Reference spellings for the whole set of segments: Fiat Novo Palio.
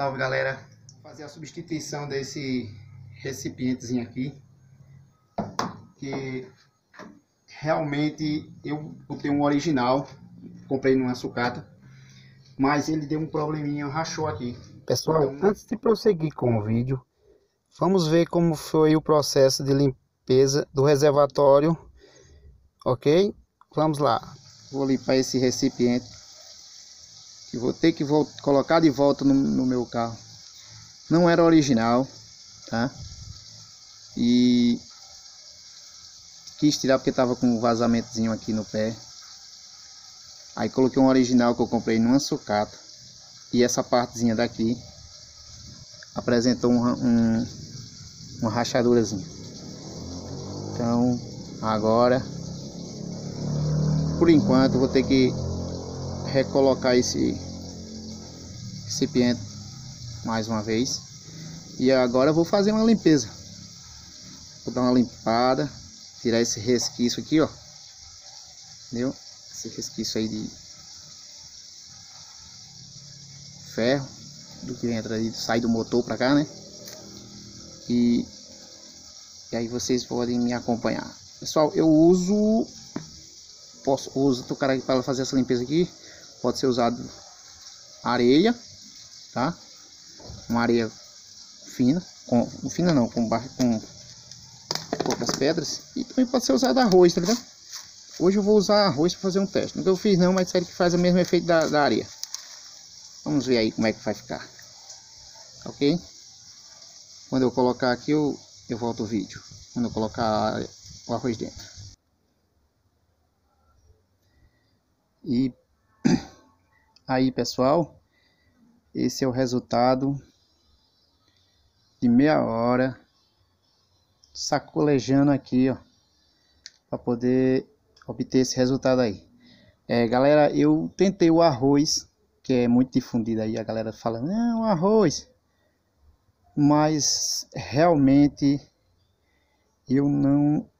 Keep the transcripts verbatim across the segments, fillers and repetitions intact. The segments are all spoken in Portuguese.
Salve galera, vou fazer a substituição desse recipientezinho aqui, que realmente eu botei um original, comprei numa sucata, mas ele deu um probleminha, rachou aqui. Pessoal, então, antes de prosseguir com o vídeo, vamos ver como foi o processo de limpeza do reservatório, ok? Vamos lá, vou limpar esse recipiente. Que vou ter que vou colocar de volta no, no meu carro. Não era original, tá? E quis tirar porque tava com um vazamentozinho aqui no pé. Aí coloquei um original que eu comprei numa sucata. E essa partezinha daqui apresentou um, um, uma rachadurazinha. Então agora, por enquanto, vou ter que recolocar esse recipiente mais uma vez. E agora eu vou fazer uma limpeza, vou dar uma limpada, tirar esse resquício aqui, ó, entendeu? Esse resquício aí de ferro do que entra aí, sai do motor pra cá, né? E, e aí vocês podem me acompanhar, pessoal. Eu uso posso uso o cara para fazer essa limpeza aqui. Pode ser usado areia, tá? Uma areia fina, com, fina não, com, bar, com poucas pedras. E também pode ser usado arroz, tá ligado? Hoje eu vou usar arroz para fazer um teste. Nunca eu fiz não, mas sério que faz o mesmo efeito da, da areia. Vamos ver aí como é que vai ficar, ok? Quando eu colocar aqui, eu, eu volto o vídeo. Quando eu colocar o arroz dentro. E... aí pessoal, esse é o resultado de meia hora sacolejando aqui, ó, para poder obter esse resultado aí. É, galera, eu tentei o arroz, que é muito difundido aí, a galera fala não, arroz, mas realmente eu não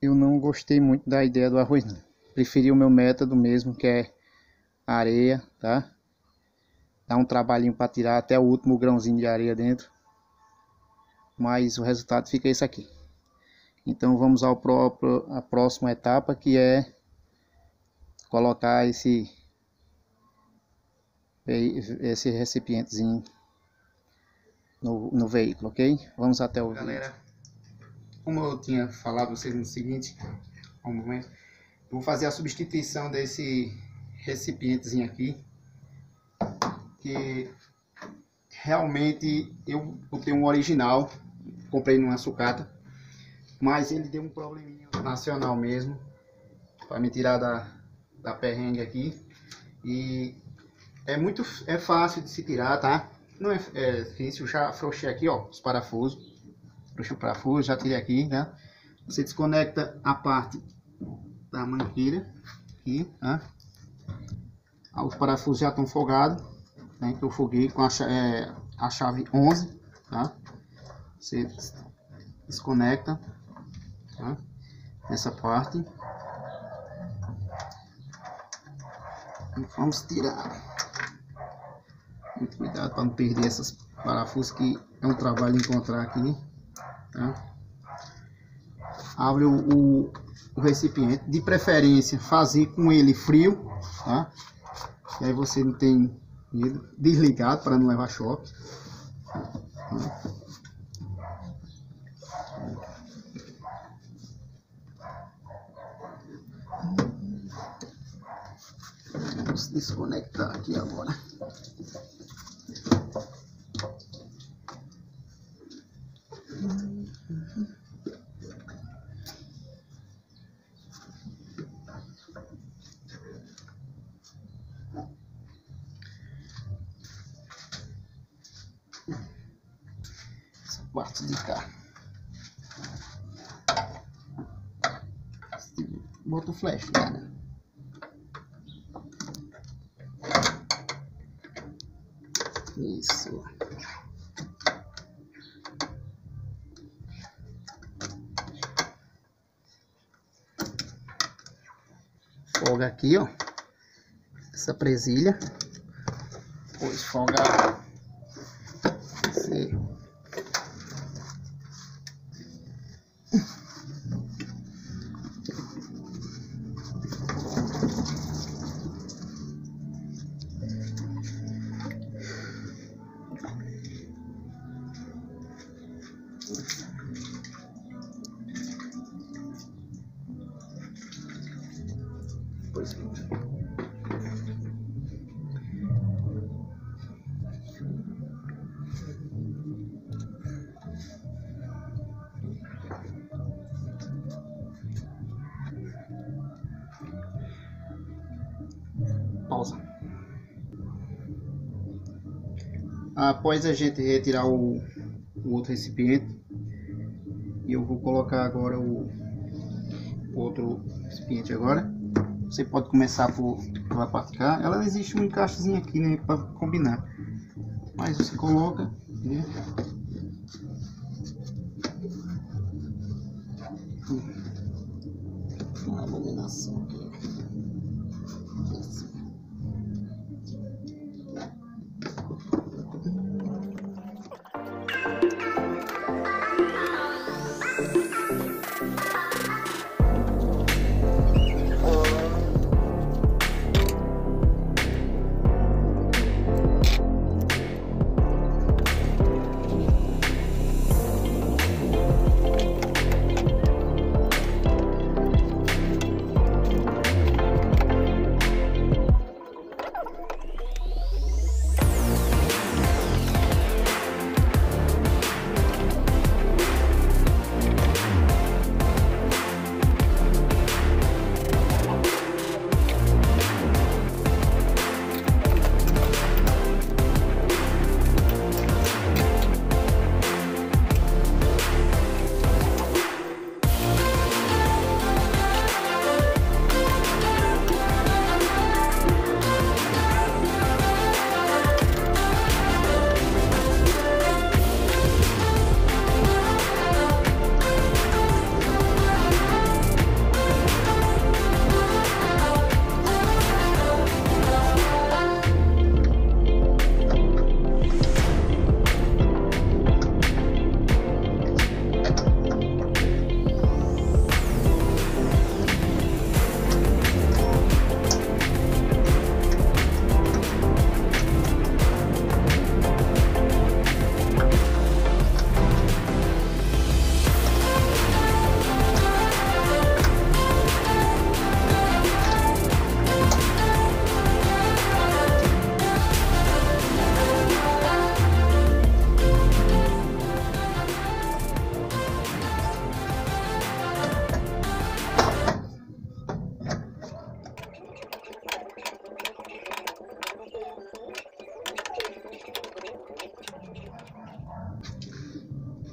eu não gostei muito da ideia do arroz, não. Preferi o meu método mesmo, que é areia, tá? Dá um trabalhinho para tirar até o último grãozinho de areia dentro, mas o resultado fica esse aqui. Então vamos ao próprio a próxima etapa, que é colocar esse esse recipientezinho no, no veículo, ok? Vamos até o galera. Como eu tinha falado vocês no seguinte, um momento, eu vou fazer a substituição desse recipientezinho aqui, que realmente eu botei um original, comprei numa sucata, mas ele deu um probleminha nacional mesmo, para me tirar da, da perrengue aqui. E é muito é fácil de se tirar, tá? Não é, é difícil. Já afrouxei aqui, ó, os parafusos, afrouxei o parafuso, já tirei aqui, né? Você desconecta a parte da mangueira aqui, tá? Os parafusos já estão folgados, né? Que eu foguei com a, é, a chave onze, tá? Você desconecta, tá? Essa parte. E vamos tirar. Muito cuidado para não perder esses parafusos, que é um trabalho encontrar aqui, tá? Abre o, o, o recipiente, de preferência fazer com ele frio, tá? E aí você não tem medo, desligado para não levar choque. Vamos desconectar aqui agora. Quarto de cá, bota o flash, cara. Isso. Folga aqui, ó, essa presilha. Depois folga Pois é. Após a gente retirar o, o outro recipiente, eu vou colocar agora o, o outro recipiente agora. Você pode começar por pela parte cá. Ela existe um encaixezinho aqui, né, para combinar. Mas você coloca, né? Uma iluminação aqui.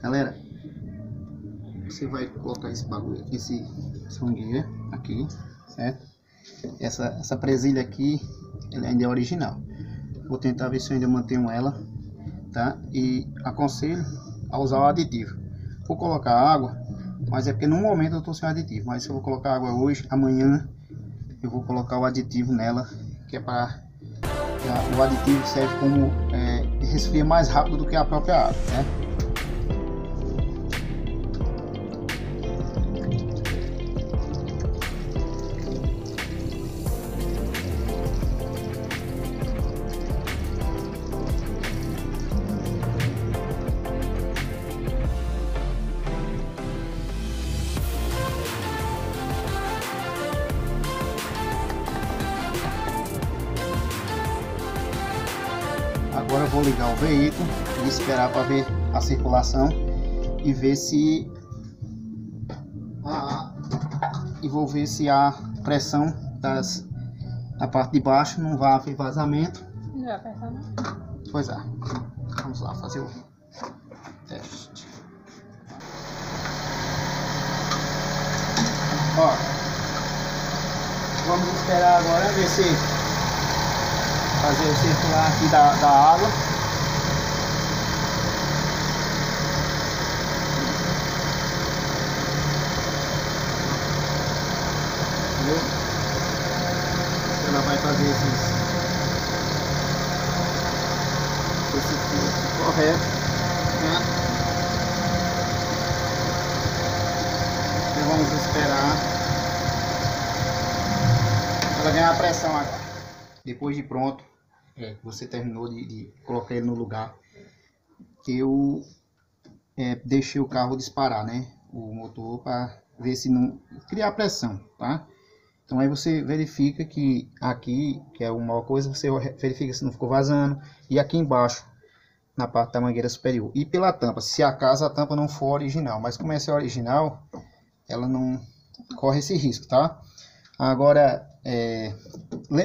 Galera, você vai colocar esse bagulho aqui, esse sangueira aqui, certo? Essa, essa presilha aqui, ela ainda é original. Vou tentar ver se eu ainda mantenho ela, tá? E aconselho a usar o aditivo. Vou colocar água, mas é porque no momento eu tô sem aditivo. Mas se eu vou colocar água hoje, amanhã eu vou colocar o aditivo nela, que é para... O aditivo serve como é, resfria mais rápido do que a própria água, né? Agora eu vou ligar o veículo e esperar para ver a circulação e ver se a, e vou ver se a pressão das da parte de baixo não vai haver vazamento. Não vai apertar, não? Pois é. Vamos lá fazer o teste. Ó, vamos esperar agora ver se fazer o circular aqui da, da água. Entendeu? Ela vai fazer esses, esse fio correto, né? E vamos esperar para ganhar a pressão agora. Depois de pronto, é, você terminou de, de colocar ele no lugar, eu é, deixei o carro disparar, né, o motor, para ver se não criar pressão, tá? Então aí você verifica que aqui, que é uma coisa, você verifica se não ficou vazando, e aqui embaixo, na parte da mangueira superior, e pela tampa, se acaso a tampa não for original, mas como essa é original, ela não corre esse risco, tá? Agora, é,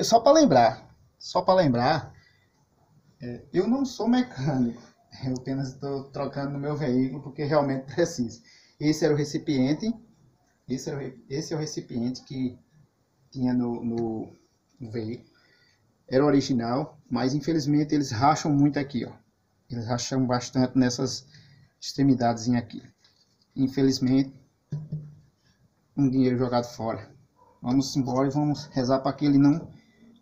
só para lembrar, só para lembrar, é, eu não sou mecânico, eu apenas estou trocando no meu veículo porque realmente preciso. Esse era o recipiente, esse, era o, esse é o recipiente que tinha no, no, no veículo, era original, mas infelizmente eles racham muito aqui, ó. Eles racham bastante nessas extremidades aqui. Infelizmente, um dinheiro jogado fora. Vamos embora e vamos rezar para que ele não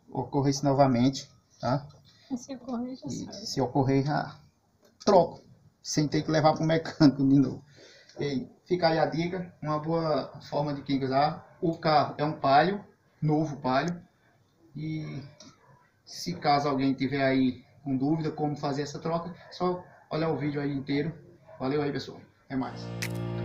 ocorra isso novamente, tá? E se ocorrer, já sabe. Se ocorrer, já troco, sem ter que levar para o mecânico de novo. E fica aí a dica, uma boa forma de quem usar. O carro é um Palio, novo Palio. E se caso alguém tiver aí com dúvida como fazer essa troca, só olhar o vídeo aí inteiro. Valeu aí, pessoal. Até mais.